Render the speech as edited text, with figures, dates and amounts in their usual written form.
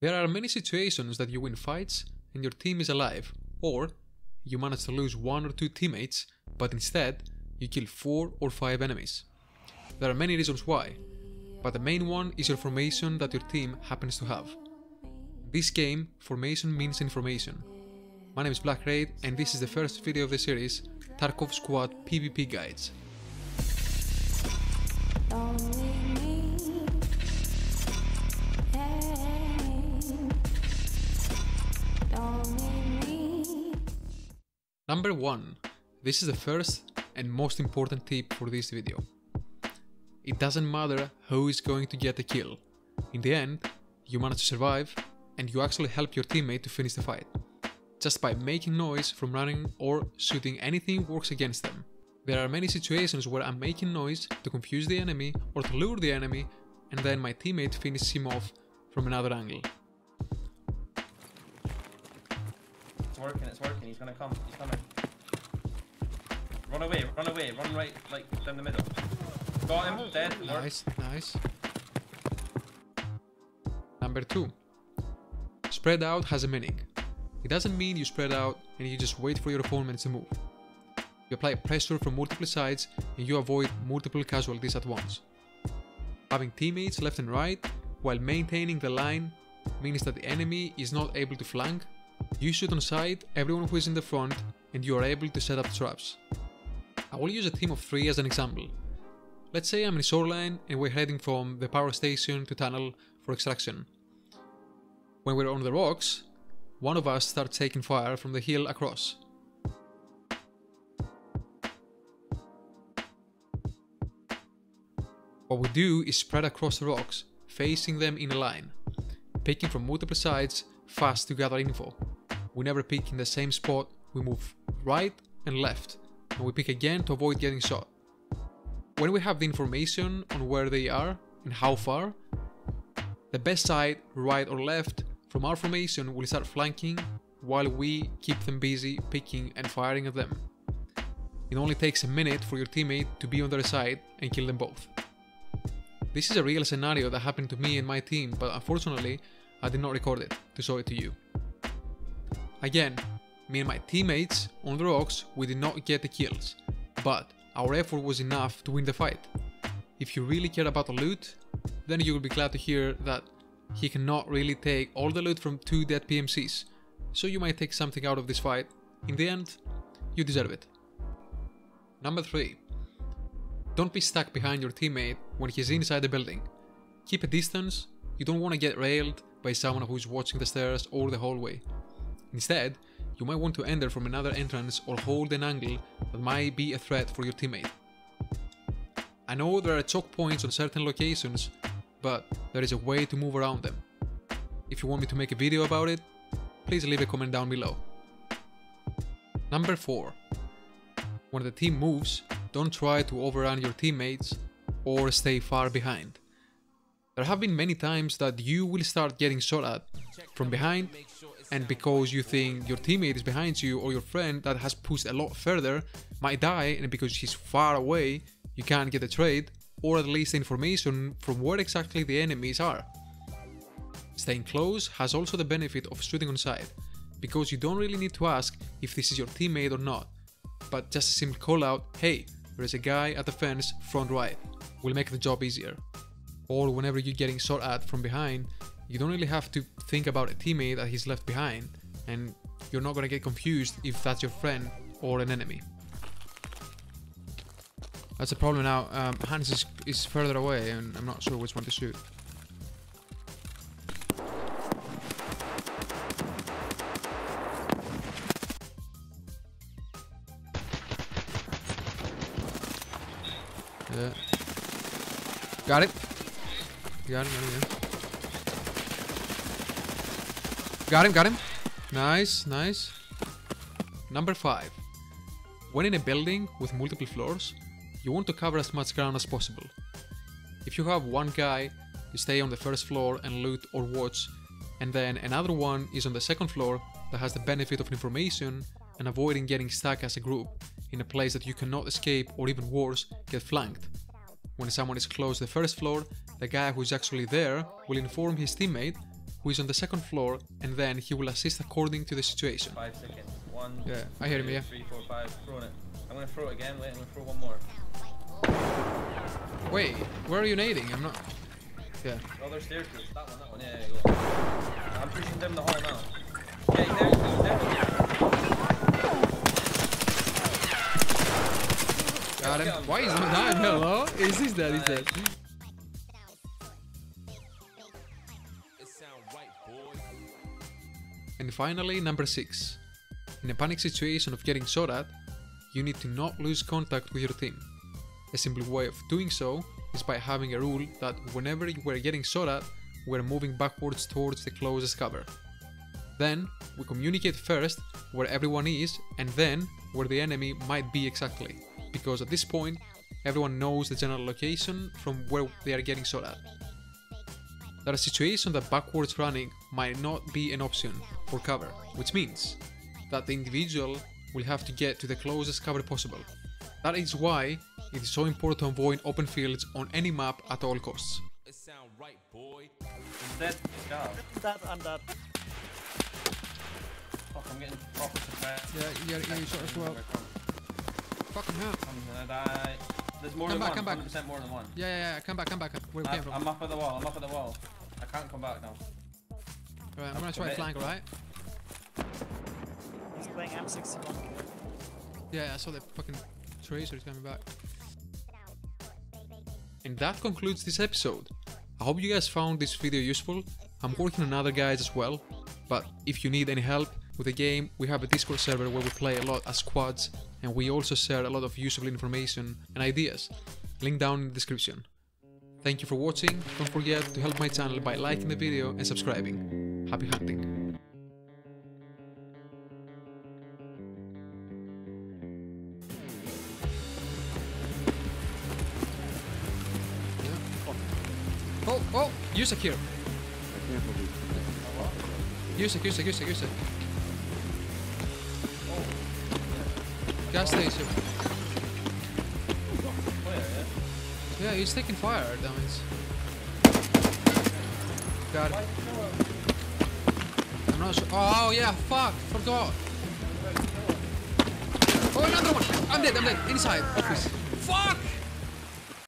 There are many situations that you win fights and your team is alive, or you manage to lose one or two teammates, but instead you kill 4 or 5 enemies. There are many reasons why, but the main one is your formation that your team happens to have. In this game, formation means information. My name is Blackraid and this is the first video of the series, Tarkov Squad PvP Guides. Number 1. This is the first and most important tip for this video. It doesn't matter who is going to get a kill. In the end, you manage to survive and you actually help your teammate to finish the fight. Just by making noise from running or shooting anything works against them. There are many situations where I'm making noise to confuse the enemy or to lure the enemy, and then my teammate finishes him off from another angle. It's working, he's gonna come, he's coming. Run away, run right, like, down the middle. Got him, dead. Nice, nice. Number 2. Spread out has a meaning. It doesn't mean you spread out and you just wait for your opponents to move. You apply pressure from multiple sides and you avoid multiple casualties at once. Having teammates left and right while maintaining the line means that the enemy is not able to flank. You shoot on sight everyone who is in the front and you are able to set up traps. I will use a team of 3 as an example. Let's say I'm in Shoreline and we're heading from the power station to tunnel for extraction. When we're on the rocks, one of us starts taking fire from the hill across. What we do is spread across the rocks, facing them in a line, picking from multiple sides fast to gather info. We never pick in the same spot, we move right and left, and we pick again to avoid getting shot. When we have the information on where they are and how far, the best side, right or left, from our formation will start flanking while we keep them busy picking and firing at them. It only takes a minute for your teammate to be on their side and kill them both. This is a real scenario that happened to me and my team, but unfortunately I did not record it to show it to you. Again, me and my teammates on the rocks, we did not get the kills, but our effort was enough to win the fight. If you really care about the loot, then you will be glad to hear that he cannot really take all the loot from 2 dead PMCs, so you might take something out of this fight. In the end, you deserve it. Number 3. Don't be stuck behind your teammate when he's inside the building. Keep a distance, you don't want to get railed by someone who's watching the stairs or the hallway. Instead, you might want to enter from another entrance or hold an angle that might be a threat for your teammate. I know there are choke points on certain locations, but there is a way to move around them. If you want me to make a video about it, please leave a comment down below. Number 4. When the team moves, don't try to overrun your teammates or stay far behind. There have been many times that you will start getting shot at from behind, and because you think your teammate is behind you or your friend that has pushed a lot further might die, and because he's far away you can't get a trade or at least information from where exactly the enemies are. Staying close has also the benefit of shooting on sight, because you don't really need to ask if this is your teammate or not, but just a simple call out, hey, there is a guy at the fence front right, will make the job easier. Or whenever you're getting shot at from behind, you don't really have to think about a teammate that he's left behind, and you're not gonna get confused if that's your friend or an enemy. That's a problem now. Hans is further away and I'm not sure which one to shoot. Yeah. Got it. Got him, yeah. Got him, got him. Nice, nice. Number 5. When in a building with multiple floors, you want to cover as much ground as possible. If you have one guy, you stay on the first floor and loot or watch, and then another one is on the second floor that has the benefit of information and avoiding getting stuck as a group in a place that you cannot escape, or even worse, get flanked. When someone is close to the first floor, the guy who is actually there will inform his teammate who is on the second floor, and then he will assist according to the situation. 5 seconds. One, yeah, two, I hear him, yeah. Three, four, five. Throwing it. I'm gonna throw it again. Wait, I'm gonna throw one more. Wait, where are you nading? I'm not... Yeah. Oh, there's stairs. That one, yeah, yeah, go. I'm pushing them the whole amount. Yeah, there. Got him. Why is he not? Hello? Is this that? Is that? And finally, number 6. In a panic situation of getting shot at, you need to not lose contact with your team. A simple way of doing so is by having a rule that whenever you were getting shot at, we're moving backwards towards the closest cover. Then, we communicate first where everyone is and then where the enemy might be exactly, because at this point, everyone knows the general location from where they are getting shot at. There are situations that backwards running might not be an option for cover, which means that the individual will have to get to the closest cover possible. That is why it is so important to avoid open fields on any map at all costs. It sound right, boy. I'm dead. I'm dead. Fuck, I'm getting proper suppressed. Yeah, you got shot as well. Fucking hell. I'm gonna die. There's more than one. Come back, 100% more than one. Yeah, yeah, yeah. Come back, come back. Where we came from. I'm up at the wall. I'm up at the wall. I can't come back now. Alright, I'm gonna try flank, alright? He's playing M61. Yeah, I saw the fucking Tracer coming back. And that concludes this episode. I hope you guys found this video useful. I'm working on other guides as well, but if you need any help with the game, we have a Discord server where we play a lot as squads, and we also share a lot of useful information and ideas. Link down in the description. Thank you for watching. Don't forget to help my channel by liking the video and subscribing. Happy hunting! Oh, oh, Yusek here. Yusek. Gas station. Yeah, he's taking fire damage. Got it. I'm not sure. Oh, yeah, fuck, forgot. Oh, another one. I'm dead, inside. Fuck.